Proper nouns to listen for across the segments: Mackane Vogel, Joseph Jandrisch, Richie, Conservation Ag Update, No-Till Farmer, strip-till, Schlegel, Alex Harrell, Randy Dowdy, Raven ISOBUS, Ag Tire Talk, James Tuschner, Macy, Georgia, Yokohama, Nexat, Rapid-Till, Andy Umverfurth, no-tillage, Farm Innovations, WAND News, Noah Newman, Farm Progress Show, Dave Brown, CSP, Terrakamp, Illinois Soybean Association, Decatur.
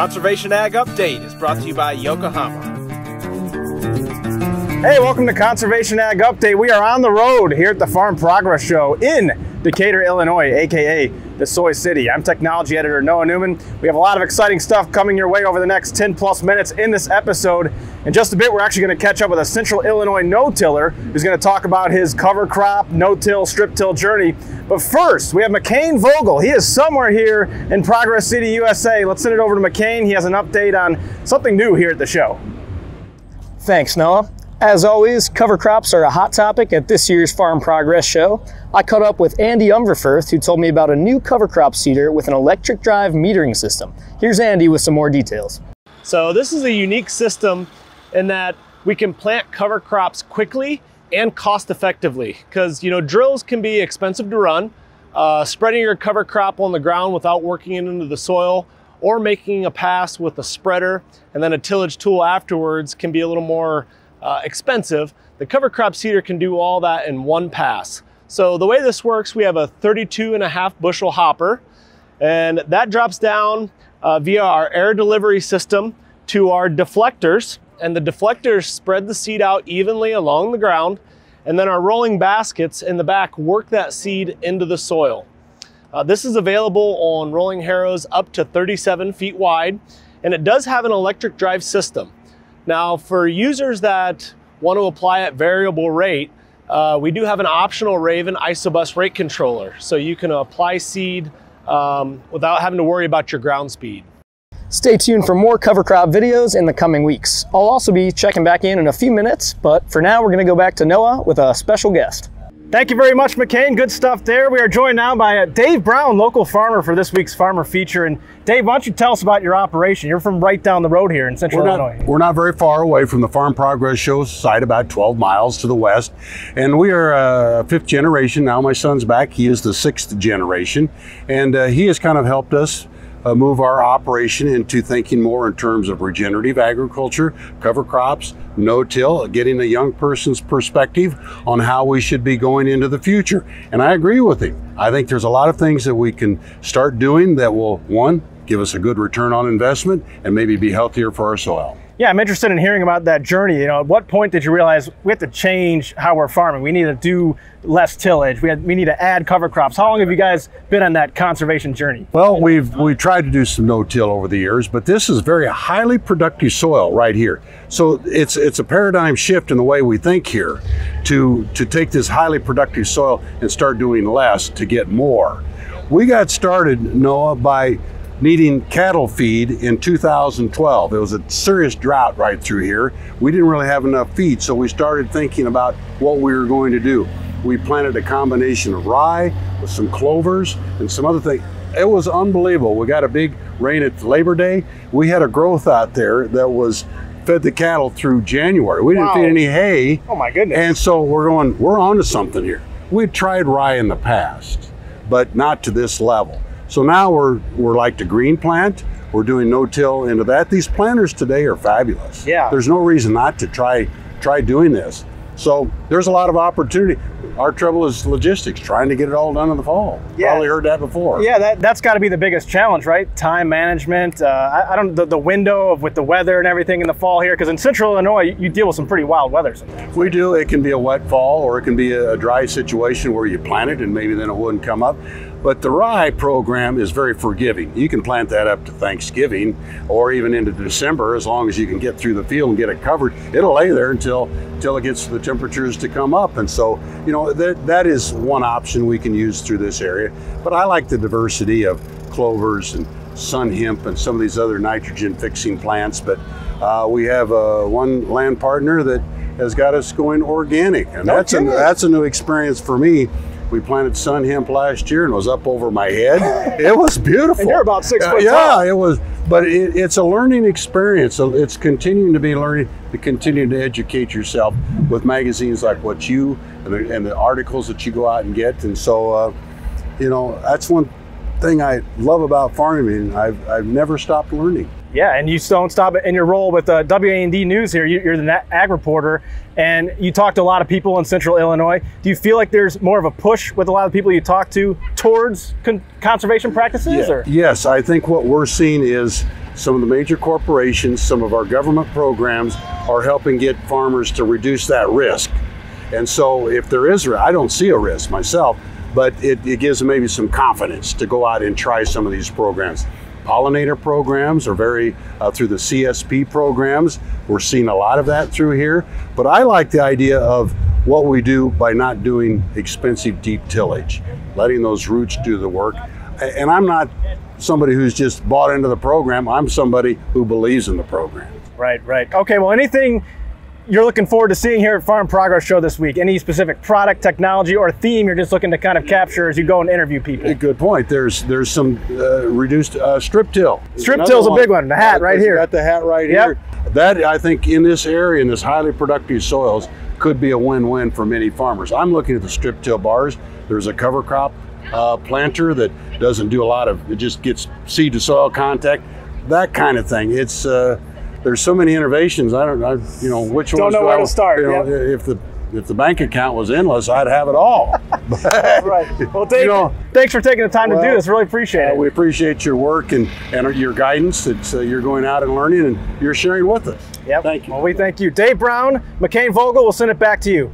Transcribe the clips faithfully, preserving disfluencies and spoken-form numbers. Conservation Ag Update is brought to you by Yokohama. Hey, welcome to Conservation Ag Update. We are on the road here at the Farm Progress Show in Decatur, Illinois, aka the Soy City. I'm technology editor Noah Newman. We have a lot of exciting stuff coming your way over the next ten plus minutes in this episode. In just a bit, we're actually going to catch up with a Central Illinois no-tiller who's going to talk about his cover crop, no-till, strip-till journey. But first, we have Mackane Vogel. He is somewhere here in Progress City, U S A. Let's send it over to Mackane. He has an update on something new here at the show. Thanks, Noah. As always, cover crops are a hot topic at this year's Farm Progress Show. I caught up with Andy Umverfurth, who told me about a new cover crop seeder with an electric drive metering system. Here's Andy with some more details. So this is a unique system in that we can plant cover crops quickly and cost effectively, because you know drills can be expensive to run. Uh, spreading your cover crop on the ground without working it into the soil, or making a pass with a spreader and then a tillage tool afterwards, can be a little more Uh, expensive. The cover crop seeder can do all that in one pass. So the way this works, we have a thirty-two and a half bushel hopper, and that drops down uh, via our air delivery system to our deflectors, and the deflectors spread the seed out evenly along the ground, and then our rolling baskets in the back work that seed into the soil. Uh, this is available on rolling harrows up to thirty-seven feet wide, and it does have an electric drive system. Now, for users that want to apply at variable rate, uh, we do have an optional Raven ISOBUS rate controller, so you can apply seed um, without having to worry about your ground speed. Stay tuned for more cover crop videos in the coming weeks. I'll also be checking back in in a few minutes, but for now, we're going to go back to Noah with a special guest. Thank you very much, Mackane. Good stuff there. We are joined now by Dave Brown, local farmer, for this week's farmer feature. And Dave, why don't you tell us about your operation? You're from right down the road here in Central we're Illinois. Not, we're not very far away from the Farm Progress Show site, about twelve miles to the west. And we are uh, fifth generation. Now my son's back. He is the sixth generation. And uh, he has kind of helped us Uh, move our operation into thinking more in terms of regenerative agriculture, cover crops, no-till, getting a young person's perspective on how we should be going into the future. And I agree with him. I think there's a lot of things that we can start doing that will, one, give us a good return on investment and maybe be healthier for our soil. Yeah, I'm interested in hearing about that journey. You know, at what point did you realize we have to change how we're farming? We need to do less tillage. We have, we need to add cover crops. How long have you guys been on that conservation journey? Well, we've we've tried to do some no-till over the years, but this is very highly productive soil right here. So it's it's a paradigm shift in the way we think here, to to take this highly productive soil and start doing less to get more. We got started, Noah, by needing cattle feed in two thousand twelve. It was a serious drought right through here. We didn't really have enough feed, so we started thinking about what we were going to do. We planted a combination of rye with some clovers and some other things. It was unbelievable. We got a big rain at Labor Day. We had a growth out there that was fed the cattle through January. We didn't wow. feed any hay. Oh my goodness. And so we're going, we're onto something here. We tried rye in the past, but not to this level. So now we're, we're like the green plant. We're doing no-till into that. These planters today are fabulous. Yeah. There's no reason not to try, try doing this. So there's a lot of opportunity. Our trouble is logistics, trying to get it all done in the fall. Yeah. Probably heard that before. Yeah, that, that's gotta be the biggest challenge, right? Time management, uh, I, I don't, the, the window of with the weather and everything in the fall here, because in Central Illinois, you, you deal with some pretty wild weather sometimes. We do. It can be a wet fall, or it can be a dry situation where you plant it and maybe then it wouldn't come up. But the rye program is very forgiving. You can plant that up to Thanksgiving or even into December, as long as you can get through the field and get it covered. It'll lay there until, until it gets the temperatures to come up. And so, you know, that, that is one option we can use through this area. But I like the diversity of clovers and sun hemp and some of these other nitrogen fixing plants. But uh, we have uh, one land partner that has got us going organic. And no that's, a, that's a new experience for me. We planted sun hemp last year and it was up over my head. It was beautiful. And you're about six foot uh, yeah, tall. Yeah, it was, but it, it's a learning experience. So it's continuing to be learning, to continue to educate yourself with magazines like what you, and the, and the articles that you go out and get. And so, uh, you know, that's one thing I love about farming. I've, I've never stopped learning. Yeah, and you don't stop in your role with uh, WAND News here. You, you're the ag reporter, and you talk to a lot of people in Central Illinois. Do you feel like there's more of a push with a lot of people you talk to towards con conservation practices? Yeah. Or? Yes, I think what we're seeing is some of the major corporations, some of our government programs are helping get farmers to reduce that risk. And so if there is, I don't see a risk myself, but it, it gives them maybe some confidence to go out and try some of these programs. Pollinator programs are very, uh, through the C S P programs, we're seeing a lot of that through here. But I like the idea of what we do by not doing expensive deep tillage, letting those roots do the work. And I'm not somebody who's just bought into the program, I'm somebody who believes in the program. Right, right. Okay, well, anything you're looking forward to seeing here at Farm Progress Show this week? Any specific product, technology, or theme you're just looking to kind of capture as you go and interview people? Good point. There's there's some uh, reduced uh, strip till. Strip till's a big one. The hat right here. Got the hat right yep. here. That, I think, in this area, in this highly productive soils, could be a win-win for many farmers. I'm looking at the strip till bars. There's a cover crop uh, planter that doesn't do a lot of, it just gets seed to soil contact, that kind of thing. It's uh, there's so many innovations. I don't, I, you know, which don't ones know do where I, to start. You know, yeah. If the if the bank account was endless, I'd have it all. But, right. Well, Dave, you know, thanks for taking the time well, to do this. Really appreciate uh, it. We appreciate your work and and your guidance. It's uh, you're going out and learning and you're sharing with us. Yep. Thank you. Well, we thank you, Dave Brown, Mackane Vogel. We'll send it back to you.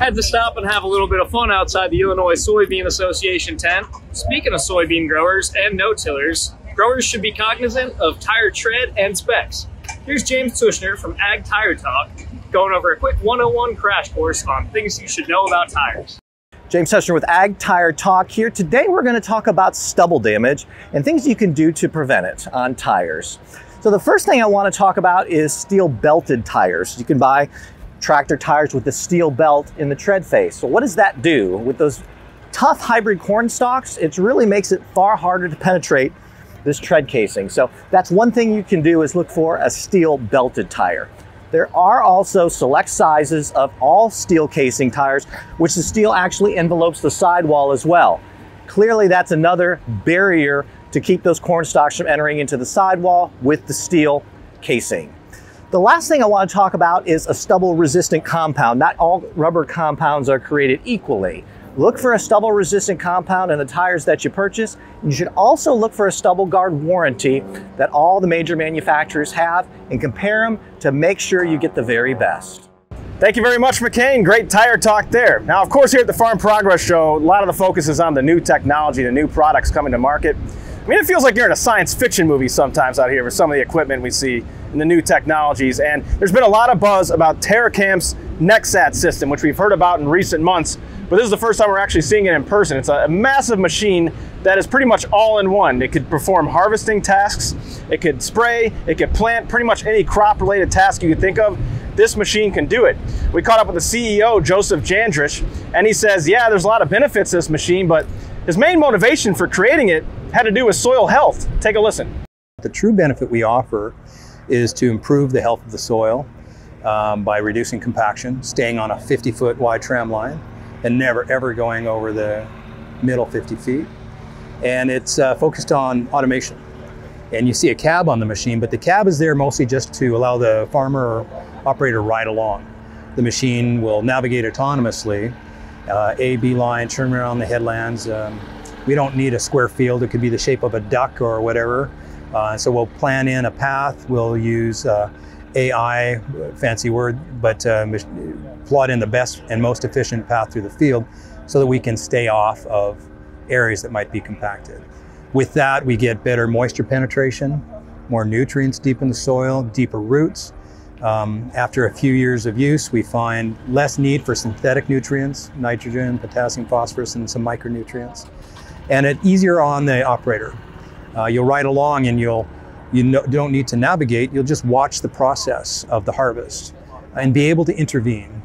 Had to stop and have a little bit of fun outside the Illinois Soybean Association tent. Speaking of soybean growers and no-tillers, growers should be cognizant of tire tread and specs. Here's James Tuschner from Ag Tire Talk going over a quick one oh one crash course on things you should know about tires. James Tuschner with Ag Tire Talk here. Today we're going to talk about stubble damage and things you can do to prevent it on tires. So the first thing I want to talk about is steel belted tires. You can buy tractor tires with the steel belt in the tread face. So what does that do? With those tough hybrid corn stalks, it really makes it far harder to penetrate this tread casing. So that's one thing you can do, is look for a steel belted tire. There are also select sizes of all steel casing tires, which the steel actually envelopes the sidewall as well. Clearly that's another barrier to keep those corn stalks from entering into the sidewall with the steel casing. The last thing I want to talk about is a stubble resistant compound. Not all rubber compounds are created equally. Look for a stubble resistant compound in the tires that you purchase. You should also look for a stubble guard warranty that all the major manufacturers have and compare them to make sure you get the very best. Thank you very much, Mackane. Great tire talk there. Now, of course, here at the Farm Progress Show, a lot of the focus is on the new technology, the new products coming to market. I mean, it feels like you're in a science fiction movie sometimes out here with some of the equipment we see and the new technologies. And there's been a lot of buzz about Terrakamp's Nexat system, which we've heard about in recent months, but this is the first time we're actually seeing it in person. It's a massive machine that is pretty much all in one. It could perform harvesting tasks, it could spray, it could plant, pretty much any crop related task you could think of. This machine can do it. We caught up with the C E O, Joseph Jandrisch, and he says, yeah, there's a lot of benefits to this machine, but his main motivation for creating it had to do with soil health. Take a listen. The true benefit we offer is to improve the health of the soil um, by reducing compaction, staying on a fifty foot wide tram line and never ever going over the middle fifty feet. And it's uh, focused on automation. And you see a cab on the machine, but the cab is there mostly just to allow the farmer or operator ride along. The machine will navigate autonomously, uh, A, B line, turn around the headlands. Um, we don't need a square field. It could be the shape of a duck or whatever. Uh, so we'll plan in a path, we'll use uh, A I, fancy word, but uh, plot in the best and most efficient path through the field so that we can stay off of areas that might be compacted. With that, we get better moisture penetration, more nutrients deep in the soil, deeper roots. Um, after a few years of use, we find less need for synthetic nutrients, nitrogen, potassium, phosphorus, and some micronutrients. And it's easier on the operator. Uh, you'll ride along and you'll, you no, don't need to navigate, you'll just watch the process of the harvest and be able to intervene.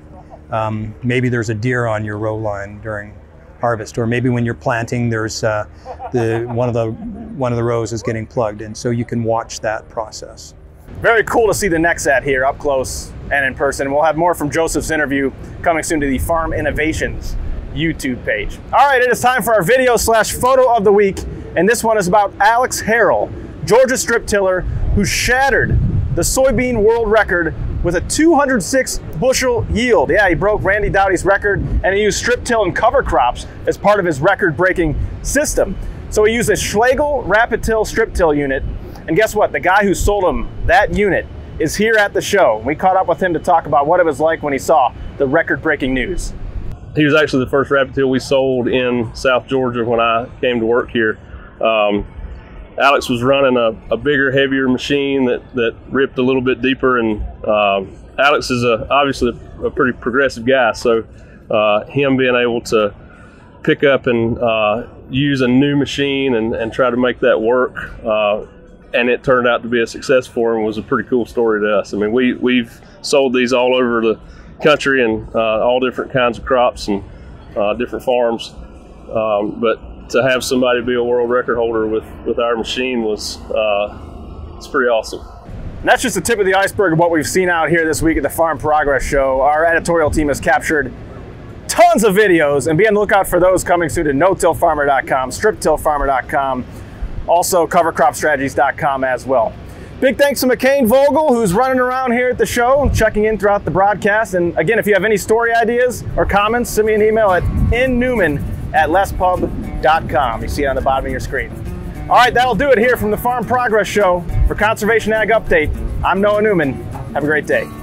Um, maybe there's a deer on your row line during harvest, or maybe when you're planting there's uh, the, one, of the, one of the rows is getting plugged, and so you can watch that process. Very cool to see the Nexat here up close and in person. We'll have more from Joseph's interview coming soon to the Farm Innovations YouTube page. All right, it is time for our video slash photo of the week. and this one is about Alex Harrell, Georgia strip tiller, who shattered the soybean world record with a two hundred six bushel yield. Yeah, he broke Randy Dowdy's record, and he used strip till and cover crops as part of his record-breaking system. So he used a Schlegel Rapid-Till strip till unit, and guess what? The guy who sold him that unit is here at the show. We caught up with him to talk about what it was like when he saw the record-breaking news. He was actually the first Rapid-Till we sold in South Georgia when I came to work here. Um, Alex was running a, a bigger, heavier machine that, that ripped a little bit deeper, and um, Alex is a, obviously a, a pretty progressive guy, so uh, him being able to pick up and uh, use a new machine and, and try to make that work, uh, and it turned out to be a success for him, was a pretty cool story to us. I mean, we, we've sold these all over the country and uh, all different kinds of crops and uh, different farms, um, but to have somebody be a world record holder with, with our machine was uh, it's pretty awesome. And that's just the tip of the iceberg of what we've seen out here this week at the Farm Progress Show. Our editorial team has captured tons of videos, and be on the lookout for those coming soon to no till farmer dot com, strip till farmer dot com, also cover crop strategies dot com as well. Big thanks to Mackane Vogel, who's running around here at the show, checking in throughout the broadcast. And again, if you have any story ideas or comments, send me an email at n newman at lespub dot com. You see it on the bottom of your screen. All right, that'll do it here from the Farm Progress Show. For Conservation Ag Update, I'm Noah Newman. Have a great day.